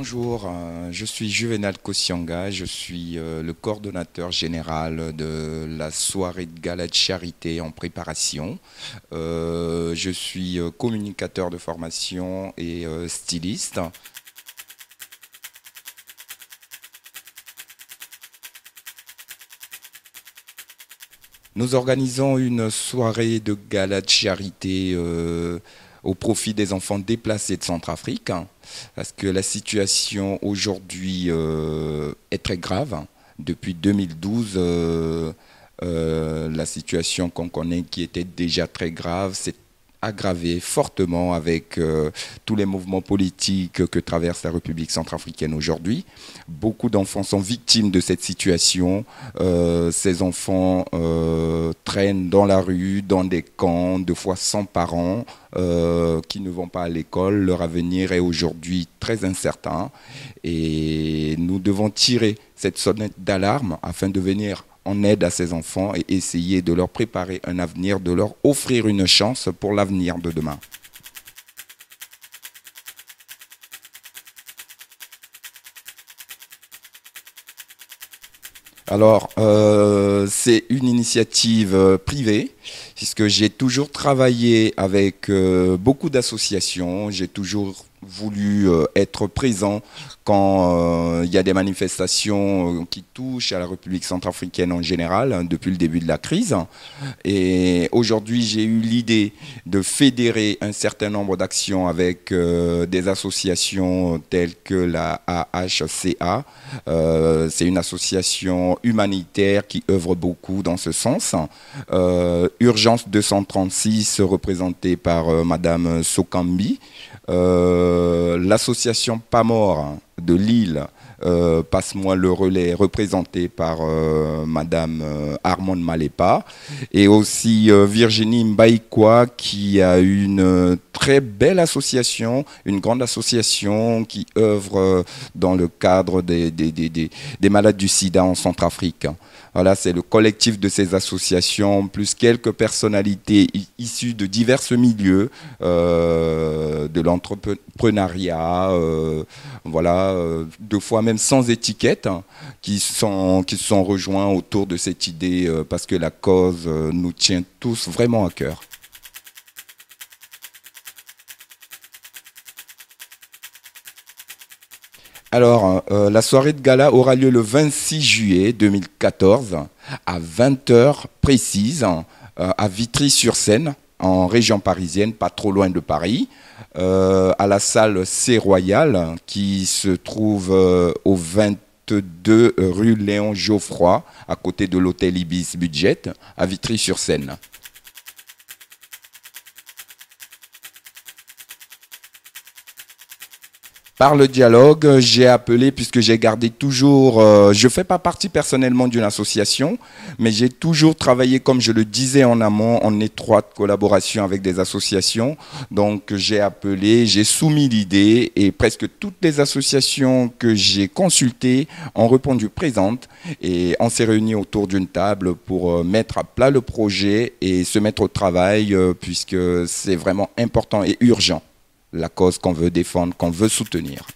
Bonjour, je suis Juvenal KOSSANGA, je suis le coordonnateur général de la soirée de gala de charité en préparation. Je suis communicateur de formation et styliste. Nous organisons une soirée de gala de charité au profit des enfants déplacés de Centrafrique, hein, parce que la situation aujourd'hui est très grave. Depuis 2012, la situation qu'on connaît, qui était déjà très grave, s'est aggravée fortement avec tous les mouvements politiques que traverse la République centrafricaine aujourd'hui. Beaucoup d'enfants sont victimes de cette situation. Ces enfants traînent dans la rue, dans des camps, deux fois sans parents, qui ne vont pas à l'école. Leur avenir est aujourd'hui très incertain et nous devons tirer cette sonnette d'alarme afin de venir en aide à ces enfants et essayer de leur préparer un avenir, de leur offrir une chance pour l'avenir de demain. Alors, c'est une initiative privée, puisque j'ai toujours travaillé avec beaucoup d'associations, j'ai toujours voulu être présent quand il y a des manifestations qui touchent à la République centrafricaine en général, hein, depuis le début de la crise. Et aujourd'hui, j'ai eu l'idée de fédérer un certain nombre d'actions avec des associations telles que la AHCA. C'est une association humanitaire qui œuvre beaucoup dans ce sens. Urgence 236, représentée par Madame Sokambi. L'association Pas Mort de Lille, passe-moi le relais, représentée par Madame Armande Malépa, et aussi Virginie Mbaïkwa, qui a une très belle association, une grande association qui œuvre dans le cadre des malades du sida en Centrafrique. Voilà, c'est le collectif de ces associations, plus quelques personnalités issues de divers milieux, de l'entrepreneuriat, voilà, deux fois même sans étiquette, hein, qui sont rejoints autour de cette idée parce que la cause nous tient tous vraiment à cœur. Alors, la soirée de gala aura lieu le 26 juillet 2014 à 20h précises, à Vitry-sur-Seine, en région parisienne, pas trop loin de Paris, à la salle C-Royal qui se trouve au 22 rue Léon Geoffroy, à côté de l'hôtel Ibis Budget, à Vitry-sur-Seine. Par le dialogue, j'ai appelé, puisque j'ai gardé toujours, je ne fais pas partie personnellement d'une association, mais j'ai toujours travaillé, comme je le disais en amont, en étroite collaboration avec des associations. Donc j'ai appelé, j'ai soumis l'idée et presque toutes les associations que j'ai consultées ont répondu présentes et on s'est réunis autour d'une table pour mettre à plat le projet et se mettre au travail puisque c'est vraiment important et urgent. La cause qu'on veut défendre, qu'on veut soutenir.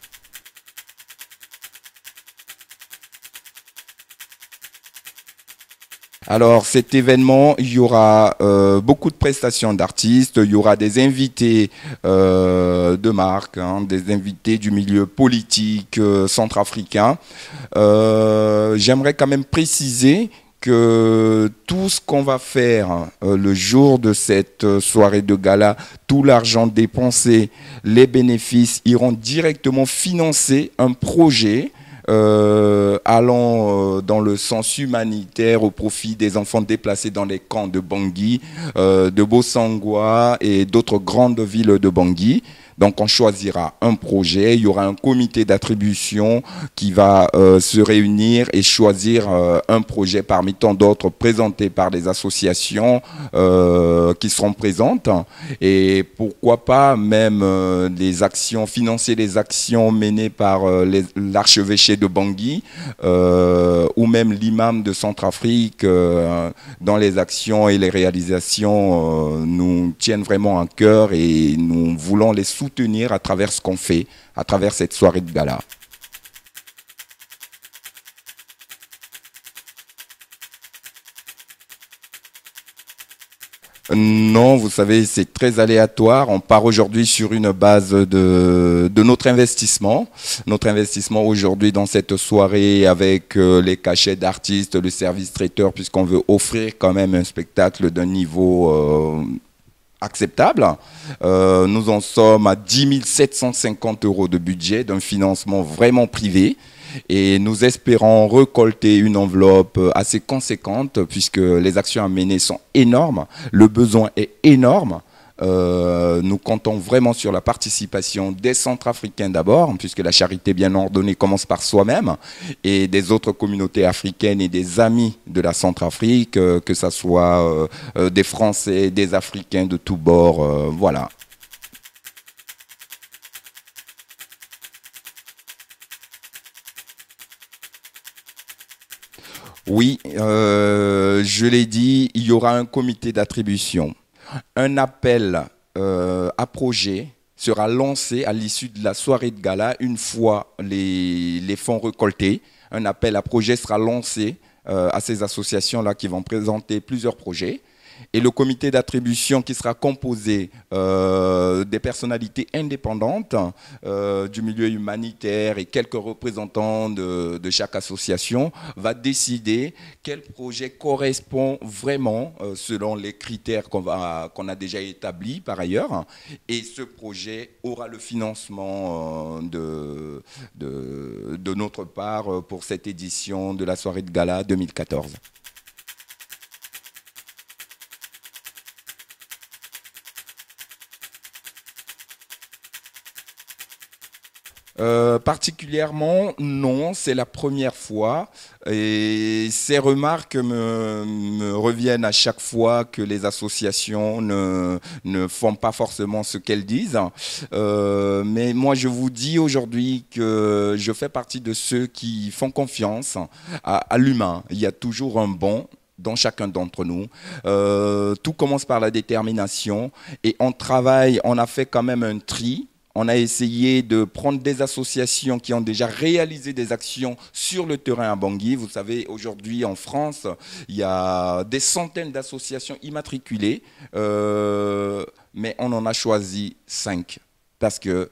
Alors cet événement, il y aura beaucoup de prestations d'artistes, il y aura des invités de marque, hein, des invités du milieu politique centrafricain. J'aimerais quand même préciser que tout ce qu'on va faire le jour de cette soirée de gala, tout l'argent dépensé, les bénéfices iront directement financer un projet allant dans le sens humanitaire au profit des enfants déplacés dans les camps de Bangui, de Bosangoa et d'autres grandes villes de Bangui. Donc on choisira un projet, il y aura un comité d'attribution qui va se réunir et choisir un projet parmi tant d'autres présentés par des associations qui seront présentes. Et pourquoi pas même des actions, financer les actions menées par l'archevêché de Bangui ou même l'imam de Centrafrique dans les actions et les réalisations nous tiennent vraiment à cœur et nous voulons les soutenir. soutenir à travers ce qu'on fait, à travers cette soirée de gala. Non, vous savez, c'est très aléatoire. On part aujourd'hui sur une base de notre investissement. Notre investissement aujourd'hui dans cette soirée avec les cachets d'artistes, le service traiteur, puisqu'on veut offrir quand même un spectacle d'un niveau acceptable. Nous en sommes à 10 750 euros de budget d'un financement vraiment privé. Et nous espérons récolter une enveloppe assez conséquente puisque les actions à mener sont énormes, le besoin est énorme. Nous comptons vraiment sur la participation des Centrafricains d'abord, puisque la charité bien ordonnée commence par soi-même, et des autres communautés africaines et des amis de la Centrafrique, que ce soit des Français, des Africains de tous bords, voilà. Oui, je l'ai dit, il y aura un comité d'attribution. Un appel à projet sera lancé à l'issue de la soirée de gala, une fois les fonds récoltés. Un appel à projet sera lancé à ces associations-là qui vont présenter plusieurs projets. Et le comité d'attribution qui sera composé des personnalités indépendantes du milieu humanitaire et quelques représentants de chaque association va décider quel projet correspond vraiment selon les critères qu'on a déjà établis par ailleurs. Et ce projet aura le financement de notre part pour cette édition de la soirée de gala 2014. Particulièrement, non, c'est la première fois et ces remarques me reviennent à chaque fois que les associations ne font pas forcément ce qu'elles disent. Mais moi, je vous dis aujourd'hui que je fais partie de ceux qui font confiance à l'humain. Il y a toujours un bon dans chacun d'entre nous. Tout commence par la détermination et on travaille, on a fait quand même un tri. On a essayé de prendre des associations qui ont déjà réalisé des actions sur le terrain à Bangui. Vous savez, aujourd'hui en France, il y a des centaines d'associations immatriculées, mais on en a choisi 5 parce que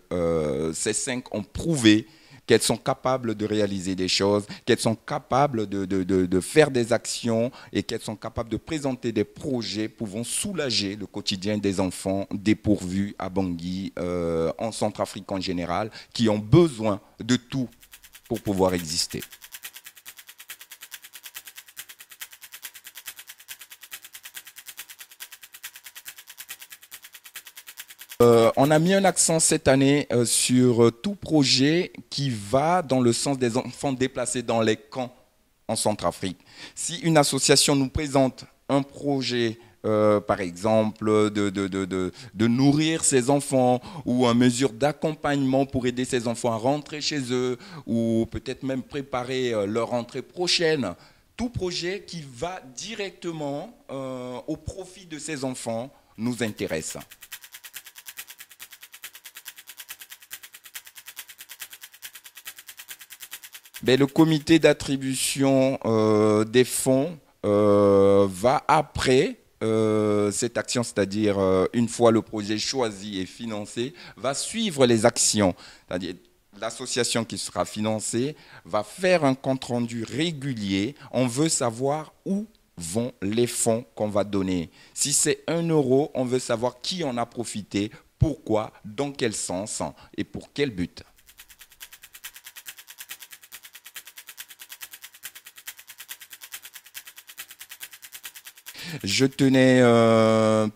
ces 5 ont prouvé qu'elles sont capables de réaliser des choses, qu'elles sont capables de faire des actions et qu'elles sont capables de présenter des projets pouvant soulager le quotidien des enfants dépourvus à Bangui, en Centrafrique en général, qui ont besoin de tout pour pouvoir exister. On a mis un accent cette année sur tout projet qui va dans le sens des enfants déplacés dans les camps en Centrafrique. Si une association nous présente un projet, par exemple, de nourrir ses enfants ou en mesure d'accompagnement pour aider ses enfants à rentrer chez eux ou peut-être même préparer leur rentrée prochaine, tout projet qui va directement au profit de ses enfants nous intéresse. Mais le comité d'attribution des fonds va après cette action, c'est-à-dire une fois le projet choisi et financé, va suivre les actions. C'est-à-dire l'association qui sera financée va faire un compte-rendu régulier. On veut savoir où vont les fonds qu'on va donner. Si c'est 1 euro, on veut savoir qui en a profité, pourquoi, dans quel sens et pour quel but. Je tenais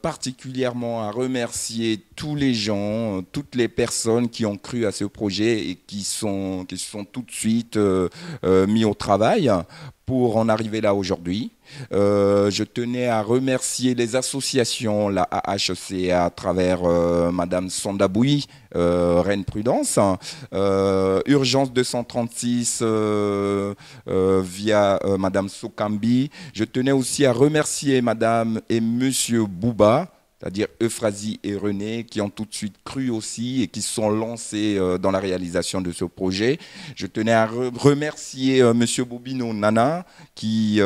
particulièrement à remercier tous les gens, toutes les personnes qui ont cru à ce projet et qui sont tout de suite mis au travail pour en arriver là aujourd'hui. Je tenais à remercier les associations, la AHCA à travers Madame Sondaboui, Reine Prudence, Urgence 236 via Madame Sokambi. Je tenais aussi à remercier Madame et Monsieur Bouba, c'est-à-dire Euphrasie et René, qui ont tout de suite cru aussi et qui se sont lancés dans la réalisation de ce projet. Je tenais à remercier monsieur Bobino Nana, qui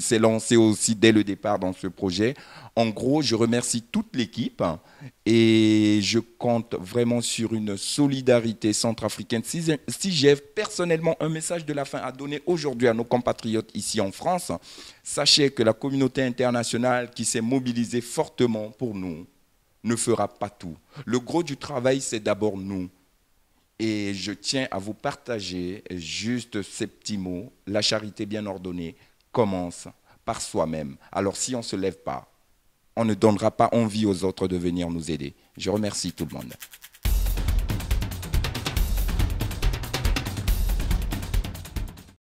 s'est lancé aussi dès le départ dans ce projet. En gros, je remercie toute l'équipe et je compte vraiment sur une solidarité centrafricaine. Si j'ai personnellement un message de la fin à donner aujourd'hui à nos compatriotes ici en France, sachez que la communauté internationale qui s'est mobilisée fortement pour nous ne fera pas tout. Le gros du travail, c'est d'abord nous. Et je tiens à vous partager juste ces petits mots. La charité bien ordonnée commence par soi-même. Alors si on ne se lève pas, on ne donnera pas envie aux autres de venir nous aider. Je remercie tout le monde.